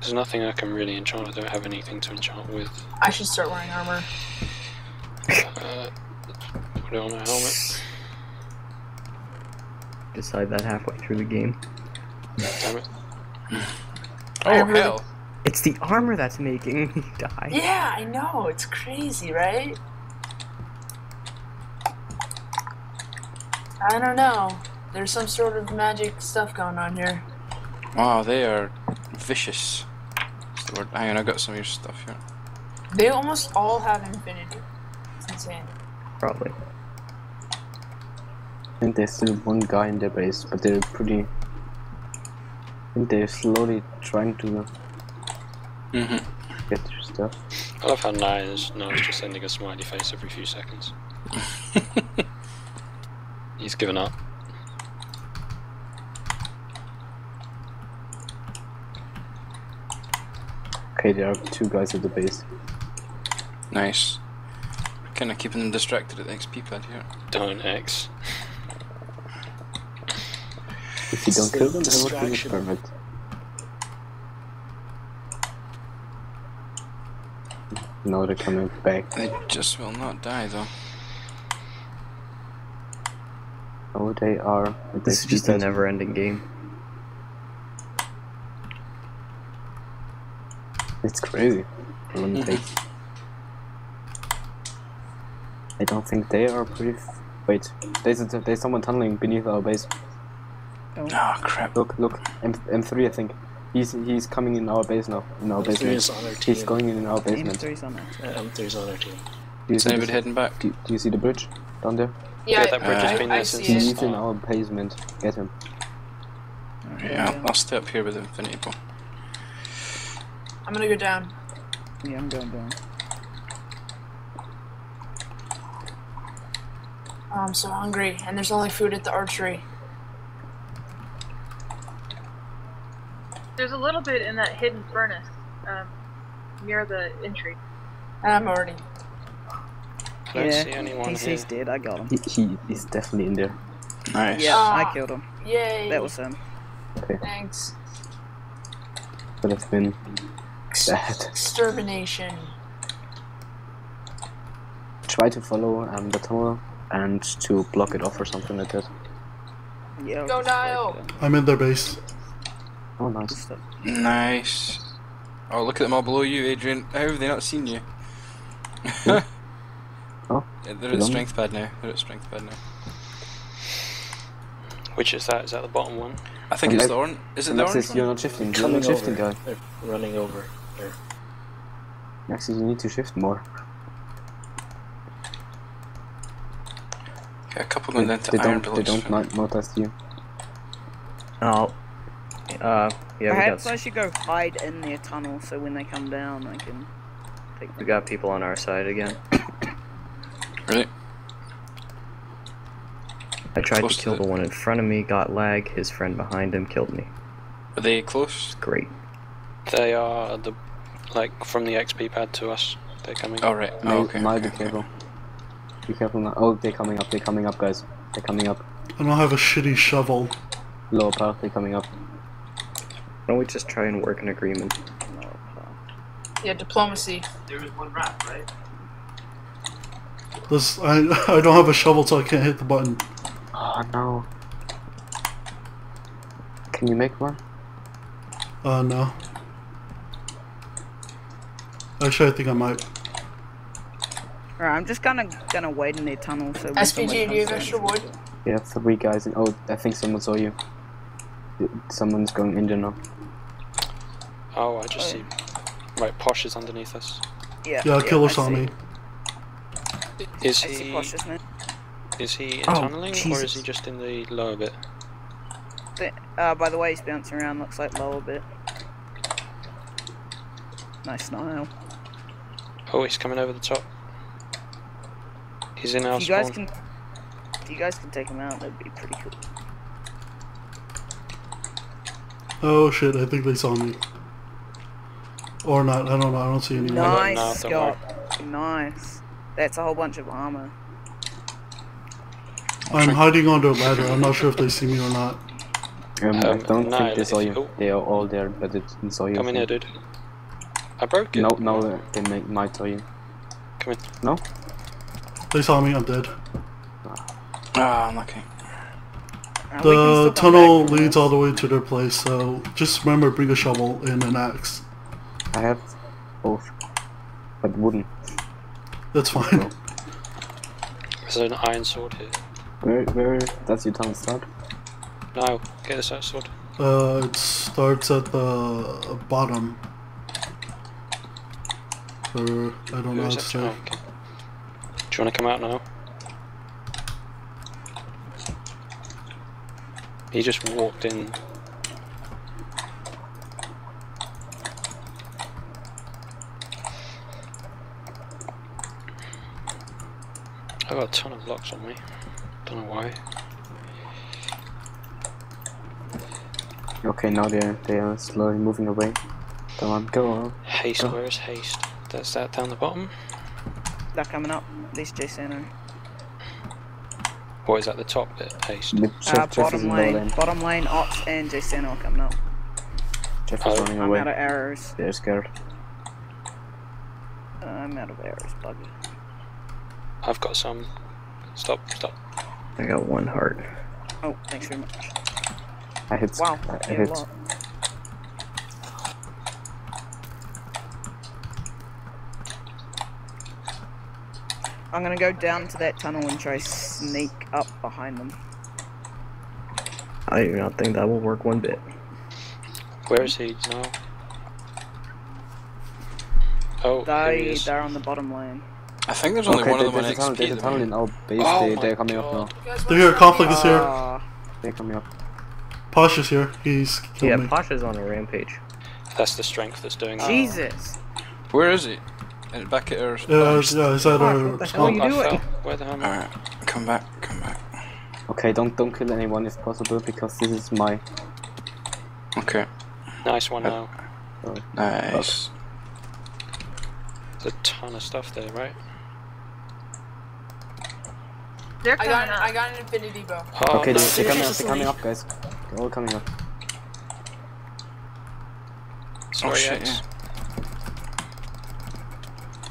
There's nothing I can really enchant. I don't have anything to enchant with. I should start wearing armor. Put it on a helmet. Decide that halfway through the game. Damn it. Oh hell! It's the armor that's making me die. Yeah, I know. It's crazy, right? I don't know. There's some sort of magic stuff going on here. Wow, they are vicious. That's the word. Hang on, I got some of your stuff here. They almost all have infinity. It's insane. Probably. I think there's still one guy in their base, but they're pretty. I think they're slowly trying to get your stuff. I love how Niall's just sending a smiley face every few seconds. He's given up. Okay, there are two guys at the base. Nice. Kind of keeping them distracted at the XP pad here. Don't X. If you don't kill them, they will be perfect. No, they're coming back. They just will not die, though. Oh, they are. This is just a never-ending game. It's crazy. I don't think they are pretty. Wait, there's someone tunneling beneath our base. Oh crap! Look, M3, I think he's coming in our base now. In our basement. He's going in our basement. M3's on our team. M3's on our team. Is anybody heading back? Do you see the bridge down there? Yeah, that bridge has been there since. He's in our basement. Get him. Yeah, I'll stay up here with Infinity Ball. I'm gonna go down. Yeah, I'm going down. Oh, I'm so hungry, and there's only food at the archery. There's a little bit in that hidden furnace near the entry. I'm already. I don't see anyone here. He's dead. I got him. He's definitely in there. Nice. Yeah, I killed him. Yay! That was him. Okay. Thanks. But it's been bad. Extermination. Try to follow the tunnel and to block it off or something like that. Yeah. Go Niall. I'm in their base. Oh, nice. Nice. Oh, look at them all below you, Adrian. How have they not seen you? Yeah. Oh, they're at strength pad now. Which is that? Is that the bottom one? I think it's the orange. Is it the orange one? You're not shifting. You're not shifting, guy. They're running over. Maxis, you need to shift more. Okay, a couple of them down to iron bullets. They don't notice you. Oh. Yeah, perhaps I should go hide in their tunnel so when they come down I can take them. We got people on our side again. Really? I tried to kill the one in front of me, got lag, his friend behind him killed me. Are they close? Great. They are like from the XP pad to us. They're coming up. Alright, okay. Be careful now. Oh, they're coming up, guys. They're coming up. And I have a shitty shovel. Lower party coming up. Why don't we just try and work an agreement? Yeah, diplomacy. There is one rat, right? I don't have a shovel, so I can't hit the button. Oh no. Can you make one? No. Actually, I think I might. Alright, I'm just gonna wait in the tunnel so we SPG, do you have extra wood? Yeah, 3 guys. And, oh, I think someone saw you. Someone's going in there now. Oh, I just see. Right, Posh is underneath us. Yeah, Killer's on me. Is he? Posh, isn't it? Is he tunneling or is he just in the lower bit? By the way, he's bouncing around. Looks like lower bit. Nice, Niall. Oh, he's coming over the top. He's in our spawn. If you guys can take him out, that'd be pretty cool. Oh shit! I think they saw me. Or not? I don't know. I don't see anyone. Nice, no, Scott. Nice. That's a whole bunch of armor. I'm hiding under a ladder. I'm not sure if they see me or not. I don't think they saw you. Oh. They are all there, but they didn't saw you. Come in here, dude. I broke it. No, no, they might saw you. Come in. No. They saw me. I'm dead. Ah, I'm lucky. The tunnel leads all the way to their place, so just remember, bring a shovel and an axe. I have both, but wooden. That's fine. There's an iron sword here. Where does your tunnel start? No, get us that sword. It starts at the bottom. Or, I don't know how to say. Oh, okay. Do you want to come out now? He just walked in. I've got a ton of blocks on me. Don't know why. Okay, now they are slowly moving away. Come on, go on. Haste, where is haste? That's that down the bottom. They're coming up. These Jason. Or is that the top bit? Haste. Bottom lane, Ops and Jason are coming up. Jeff is running away. I'm out of arrows. They're scared. I'm out of arrows, buggy. I've got some. Stop. I got 1 heart. Oh, thanks very much. I hit. Wow, I hit. I'm gonna go down to that tunnel and try sneak up behind them. I do not think that will work one bit. Where is he now? Oh, they're on the bottom lane. I think there's only one of them on XP. There's a tunnel in our base. They're coming up now. They're here. Conflict is here. They're coming up. Posh is here. He's killed me. Posh is on a rampage. That's the strength that's doing that. Jesus. Where is he? Back at our base. Yeah, is that our spawn? Where the hell am I? Alright, come back. Okay, don't kill anyone if possible, because this is my... Okay. Nice one now. Oh, nice. There's a ton of stuff there, right? I got an infinity bow. Oh, okay, they're coming up, guys. They're all coming up. Sorry, oh shit, yeah.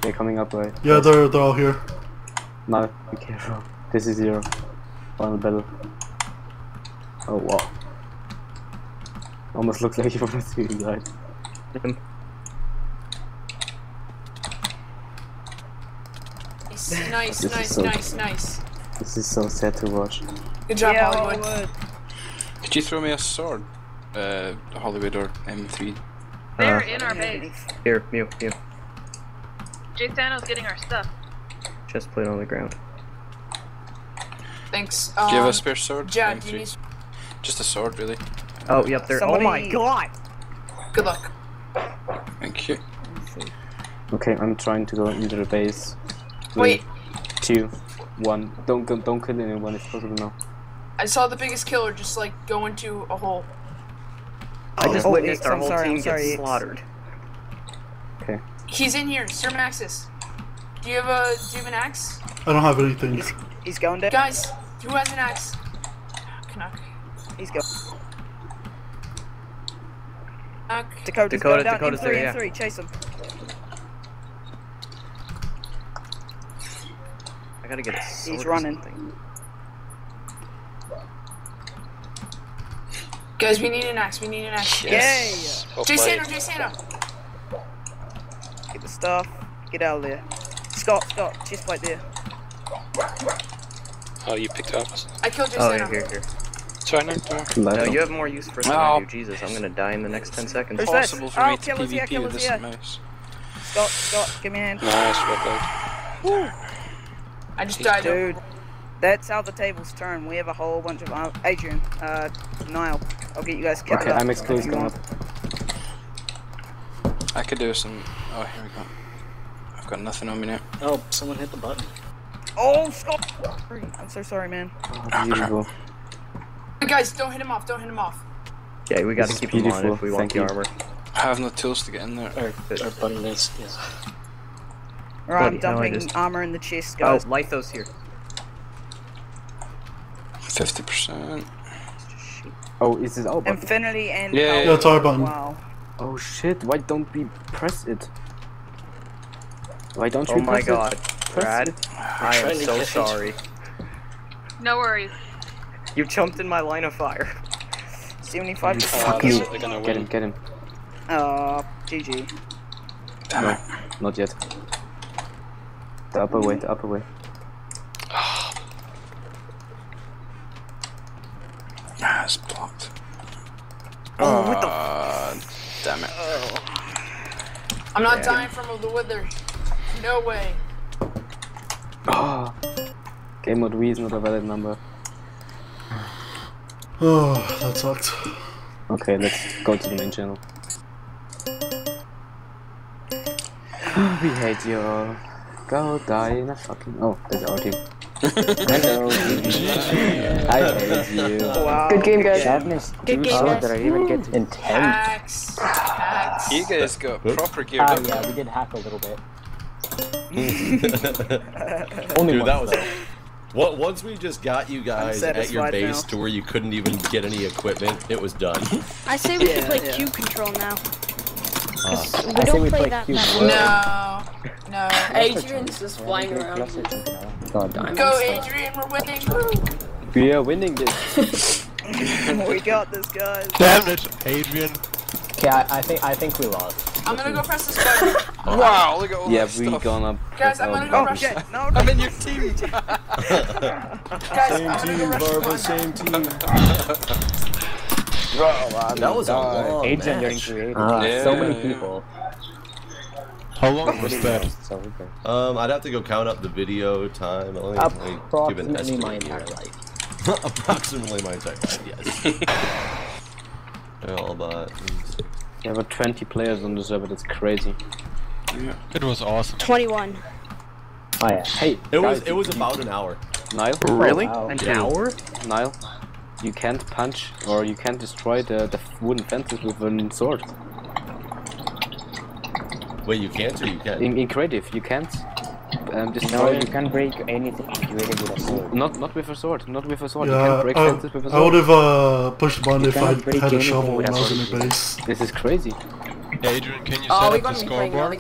They're coming up, right? Yeah, they're all here. No, be careful. This is your final battle. Oh wow! Almost looks like you want to die. Nice. This is so sad to watch. Good job, Hollywood. Could you throw me a sword, Hollywood or M3? They're in our base. Here, you. Jake Sano's getting our stuff. Just put it on the ground. Thanks. Do you have a spare sword? Jad, do you need... Just a sword, really. Oh, yep, they're... Somebody... Oh my god! Good luck. Thank you. Okay, I'm trying to go into the base. Wait. 3, 2, 1. Don't kill anyone if possible now. I saw the biggest killer just like go into a hole. I just witnessed our whole team get slaughtered. Okay. He's in here, Sir Maxis. Do you have an axe? I don't have anything. He's going down. Guys, who has an axe? Canuck. He's gone. Dakota's there, yeah. M3, chase him. I gotta get a sword. He's running. Guys, we need an axe, Yes. Yeah. Jason, get the stuff. Get out of there. Scott, just right there. Oh, you picked up. I killed Jason. Oh, here. Sorry, no, you have more use for than I do. Jesus, I'm gonna die in the next 10 seconds. It's possible for me to PvP with this mouse. Scott, give me a hand. Nice, well played. I just died. Dude, that's how the tables turn. We have a whole bunch of... Adrian, Niall, I'll get you guys kept up. Okay, I'm exclusive. I could do some... Oh, here we go. I've got nothing on me now. Oh, someone hit the button. Oh, Scott! I'm so sorry, man. Beautiful. Guys, don't hit him off, Yeah, we gotta keep him on if we want the armor. I have no tools to get in there. Our button is, yes. Alright, I'm dumping armor in the chest, guys. Oh, Lithos here. 50%. Oh, is this our button? Infinity and... Yeah, that's our button. Wow. Oh shit, why don't we press it? Why don't we press it? Oh my god, Rad, I am so sorry. No worries. You jumped in my line of fire. 75. Fuck you. Get him. GG. No, not yet. The upper way. Ah, it's blocked. Oh, what the f... Damn it. Oh. I'm not dying from the wither. No way. Oh. Game mode Wii is not a valid number. Oh, that sucked. Okay, let's go to the main channel. We hate you all. Go die in a fucking... Oh, that's our team. Hello. I hate you. Wow. Good game, guys. Sadness. Good game, guys. Did I even get intense? Hacks. You guys got proper gear. Yeah, we did hack a little bit. Only dude, that was it. What, once we just got you guys at your base to where you couldn't even get any equipment, it was done. I say we can play Q control now. We don't play that much. No. Adrian's just flying around. Go Adrian, we're winning. We are winning this. We got this, guys. Damn it, Adrian. Okay, I think we lost. I'm gonna go press this button. Wow, look at all this stuff. Yeah, we gonna... Guys, I'm gonna go press it. No, I'm in your team. Guys, same team, Barbara, same team. That was a long match. So many people. How long was that? I'd have to go count up the video time. Approximately my entire life. Approximately my entire life, yes. All about... There were 20 players on the server, that's crazy. Yeah. It was awesome. 21. Oh yeah. Hey, it was about an hour. Niall? Really? Oh, wow. An hour? Niall, you can't punch or you can't destroy the wooden fences with a sword. Wait, you can't or you can't? In creative, you can't destroy. No, you can't break anything with a sword. Not with a sword, Yeah, you can't break fences with a sword. I would have pushed the button if I had a shovel when I was in the base. This is crazy. Adrian, can you set up the scoreboard?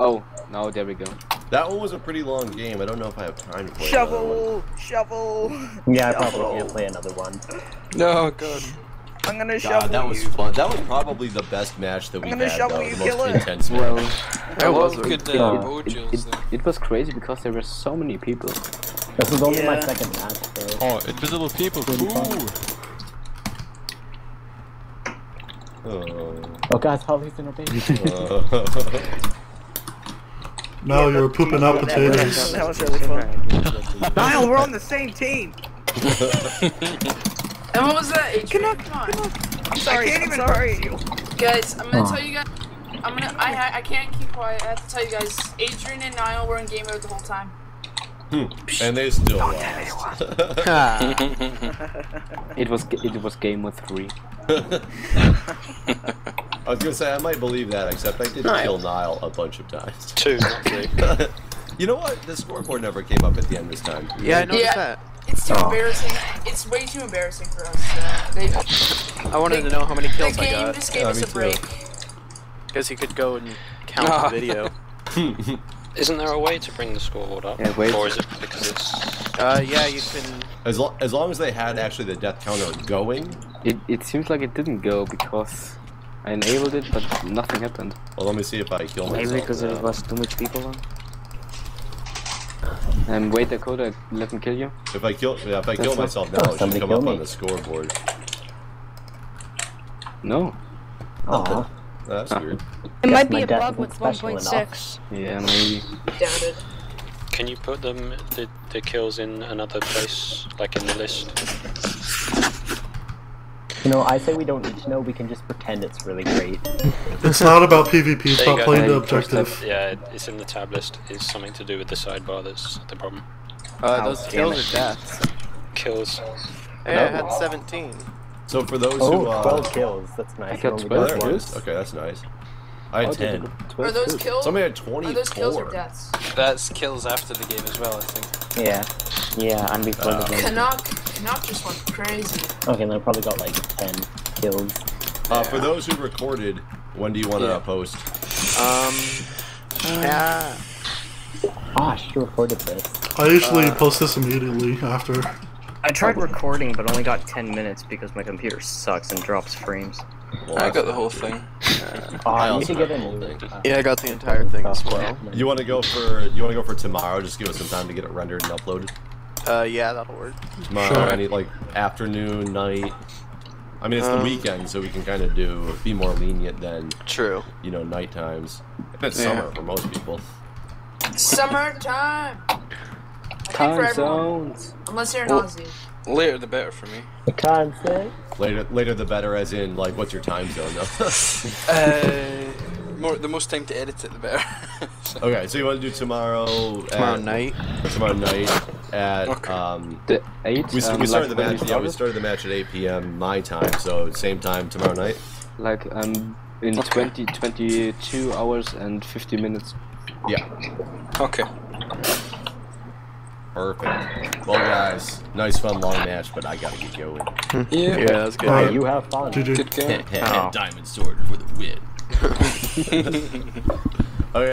Oh, no, there we go. That one was a pretty long game. I don't know if I have time to play Shovel! Yeah, I probably can't play another one. No, good. I'm gonna shovel you. That was fun. That was probably the best match that we had. The most intense well, that was good. It was crazy because there were so many people. This is only my second match. Though. Oh, invisible people. Ooh. Oh guys, Holly's in a baby. Now you're pooping out potatoes. That was really fun. Niall, we're on the same team. And what was that? Come on. I'm sorry. I can't even hurt you. Guys, I'm gonna tell you guys. I can't keep quiet. I have to tell you guys. Adrian and Niall were in game mode the whole time. And they still lost. It was game mode 3. I was gonna say I might believe that, except I did kill Niall a bunch of times. 2, not 3. You know what? The scoreboard never came up at the end this time. Yeah, I noticed that. It's It's too embarrassing. It's way too embarrassing for us. I wanted to know how many kills I got. Just gave us a break. Because you could go and count the video. Isn't there a way to bring the scoreboard up? Yeah, wait. Or is it because it's... yeah, you can... as long as they had actually the death counter going... It seems like it didn't go because I enabled it, but nothing happened. Well, let me see if I kill myself. Maybe because there was too much people on. Wait, Dakota, let me kill you. If I kill, if I kill myself now, it should come up on the scoreboard. No. Aww. That's weird. It might be a bug with 1.6. Yeah, maybe. Doubt it. Can you put them the kills in another place, like in the list? You know, I say we don't need to know. We can just pretend it's really great. It's not about PvP. It's about playing the objective. Yeah, it's in the tab list. It's something to do with the sidebar. That's the problem. Those kills are deaths. Kills. Hey, I had 17. So for those who 12 kills, that's nice. I got 12 kills. Okay, that's nice. I had 10. Are those kills? Somebody had 24. Are those kills or deaths? That's kills after the game as well, I think. Yeah. Yeah, and before the game. Canuck just went crazy. Okay, then I probably got like 10 kills. For those who recorded, when do you want to post? Yeah. Gosh, you recorded this. I usually post this immediately after. I tried recording, but only got 10 minutes because my computer sucks and drops frames. Well, I got the whole thing. I need to get in. Yeah, I got the entire thing as well. You want to go for tomorrow? Just give us some time to get it rendered and uploaded. Yeah, that'll work. Tomorrow, sure. I need like afternoon, night. I mean, it's the weekend, so we can kind of be more lenient than you know, night times. It's summer for most people. Summertime. Time zones. Unless you're an Aussie. Later the better for me. The time zone. Later the better, as in like, what's your time zone though? The most time to edit it, the better. So. Okay, so you want to do tomorrow night at the 8. We started the match. Yeah, we started the match at 8 p.m. my time, so same time tomorrow night. Like in 22 hours and 50 minutes. Yeah. Okay. Perfect. Well, guys, nice fun long match, but I gotta get going. Yeah, that's good. Hey, you have fun. Good game. Diamond sword for the win. Okay.